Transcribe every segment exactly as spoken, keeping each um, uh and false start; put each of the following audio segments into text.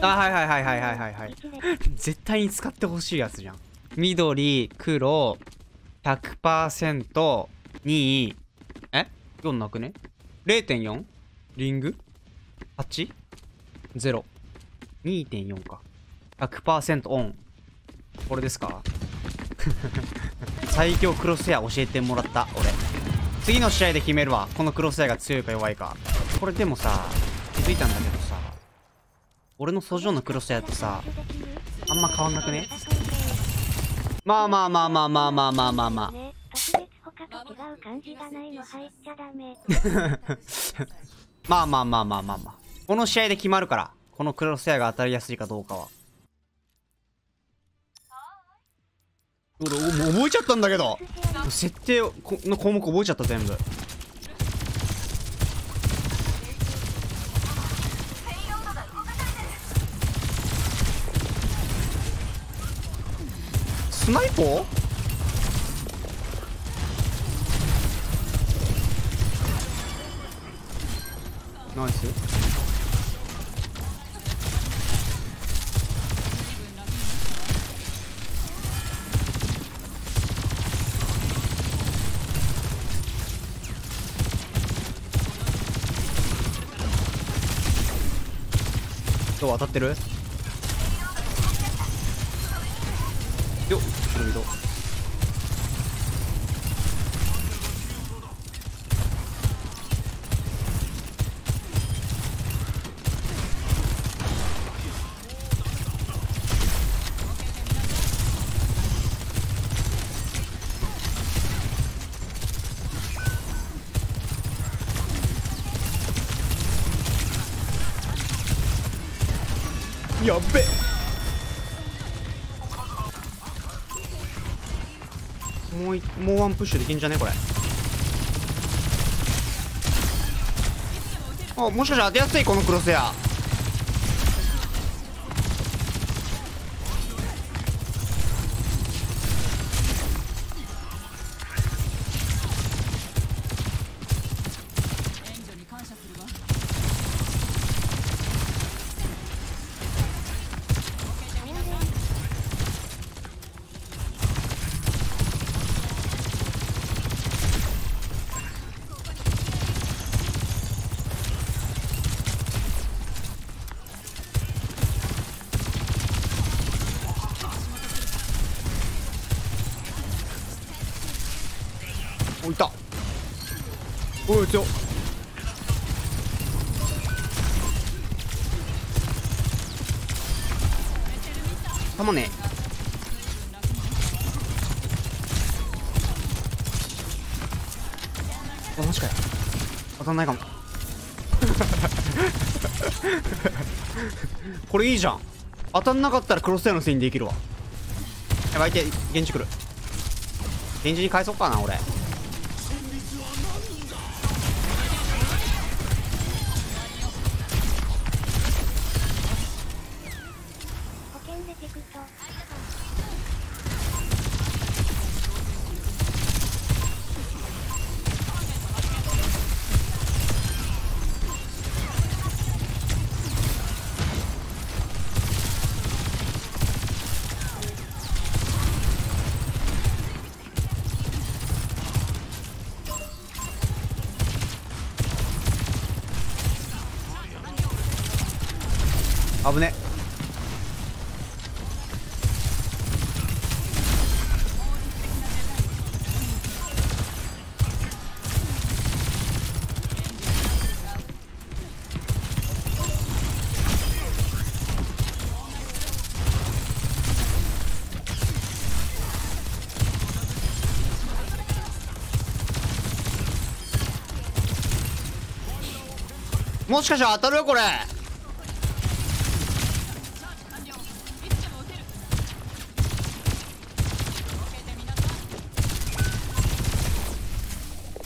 あ、はいはいはいはいはいはいはい絶対に使ってほしいやつじゃん。緑、黒、ひゃくパーセント、に、え？ よん なくね？ れいてんよん？ リング？ はち？ ゼロ。 にてんよん か。ひゃくパーセント オン。これですか？最強クロスヘア教えてもらった、俺。次の試合で決めるわ。このクロスヘアが強いか弱いか。これでもさ、気づいたんだけどさ、俺の素性のクロスヘアってさ、あんま変わんなくね？まあまあまあまあまあまあまあまあまあ。まあまあまあまあまあまあ。この試合で決まるから、このクロスヘアが当たりやすいかどうかは。俺、覚えちゃったんだけど。設定の項目覚えちゃった、全部。スナイパー？ナイス。どう当たってる？よっ、これ見た。やっべ。もう、もうワンプッシュできんじゃねこれ。あ、もしかして当てやすいこのクロスヘア。おいた。おい強っ。弾ね。あ、マジかよ。当たんないかも。これいいじゃん。当たんなかったらクロスヘアのせいにできるわ。やばい、相手現地来る。現地に返そうかな俺。危ね。もしかしたら当たるよこれ。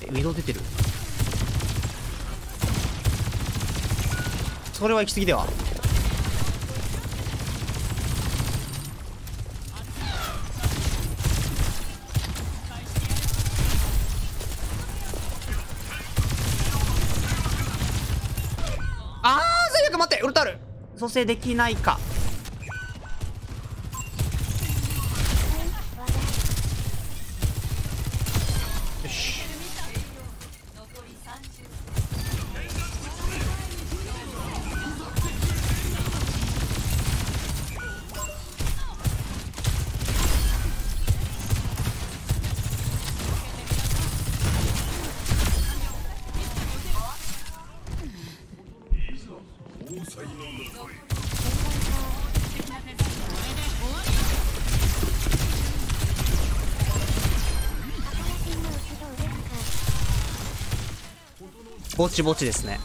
ウィドウ出てる。それは行き過ぎでは。ああ、最悪。待って、ウルタある。蘇生できないか。よし、ぼちぼちですね。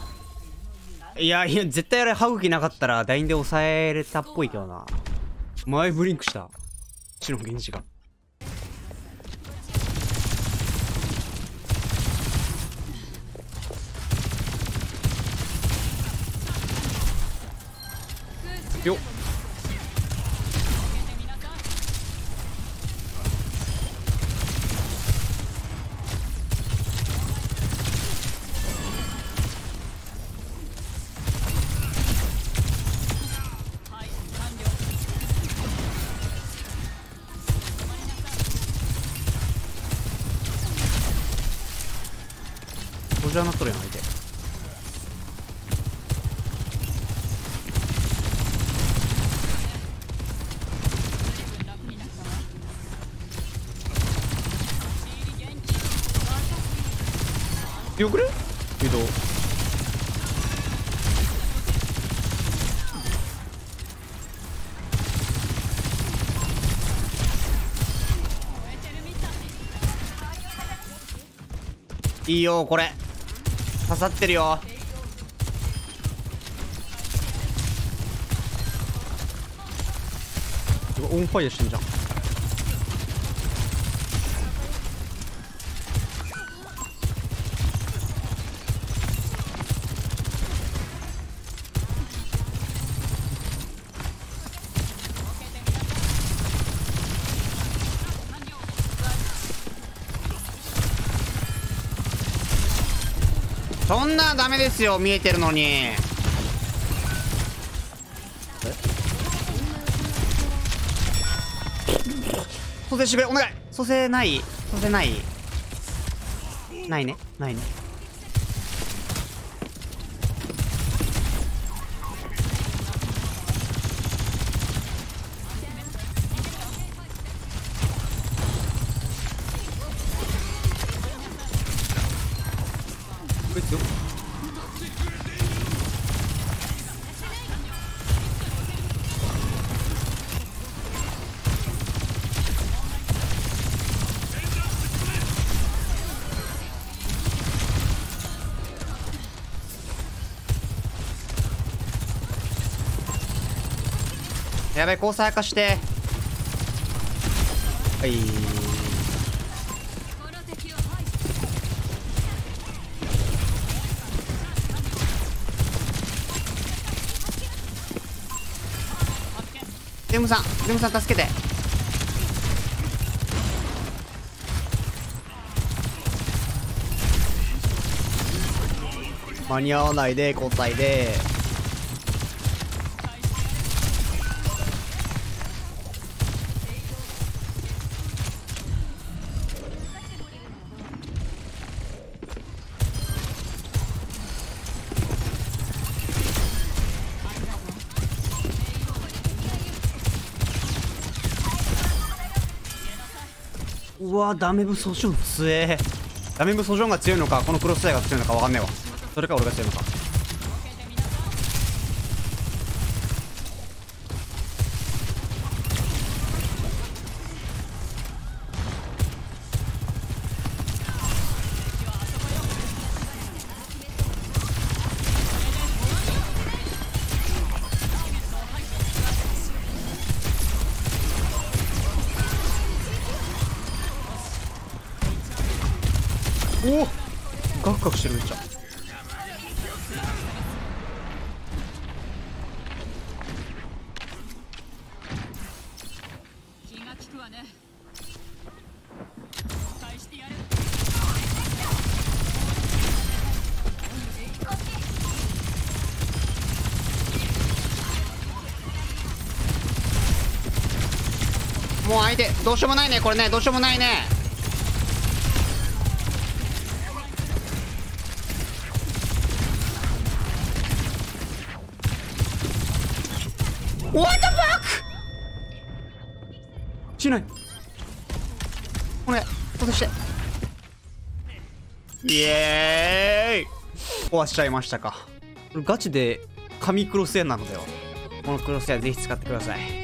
いやいや、絶対あれ歯茎なかったらダインで抑えれたっぽいけどな。前ブリンクした白の源氏が。よっ、ドジャーなっとるやん相手。見送れ？移動。いいよこれ。刺さってるよ。オンファイアしてんじゃん。そんなダメですよ、見えてるのに。え、蘇生してくれ、お願い。蘇生ない、蘇生ない、ないね、ないね。やべえ、交際化して、はい、デムさん、デムさん助けて。間に合わないで交代で。うわ、ダメブソジョン強え。ダメブソジョンが強いのか、このクロスタイが強いのか分かんねえわ。それか俺が強いのか。おお、ガクガクしてる、めっちゃ。気が利くわね。返してやる。巻いて、どうしようもないねこれね、どうしようもないね。What the fuck! しないこれ、落としてイエーイ、壊しちゃいましたか。ガチで神クロスエアなのだよ。このクロスエアぜひ使ってください。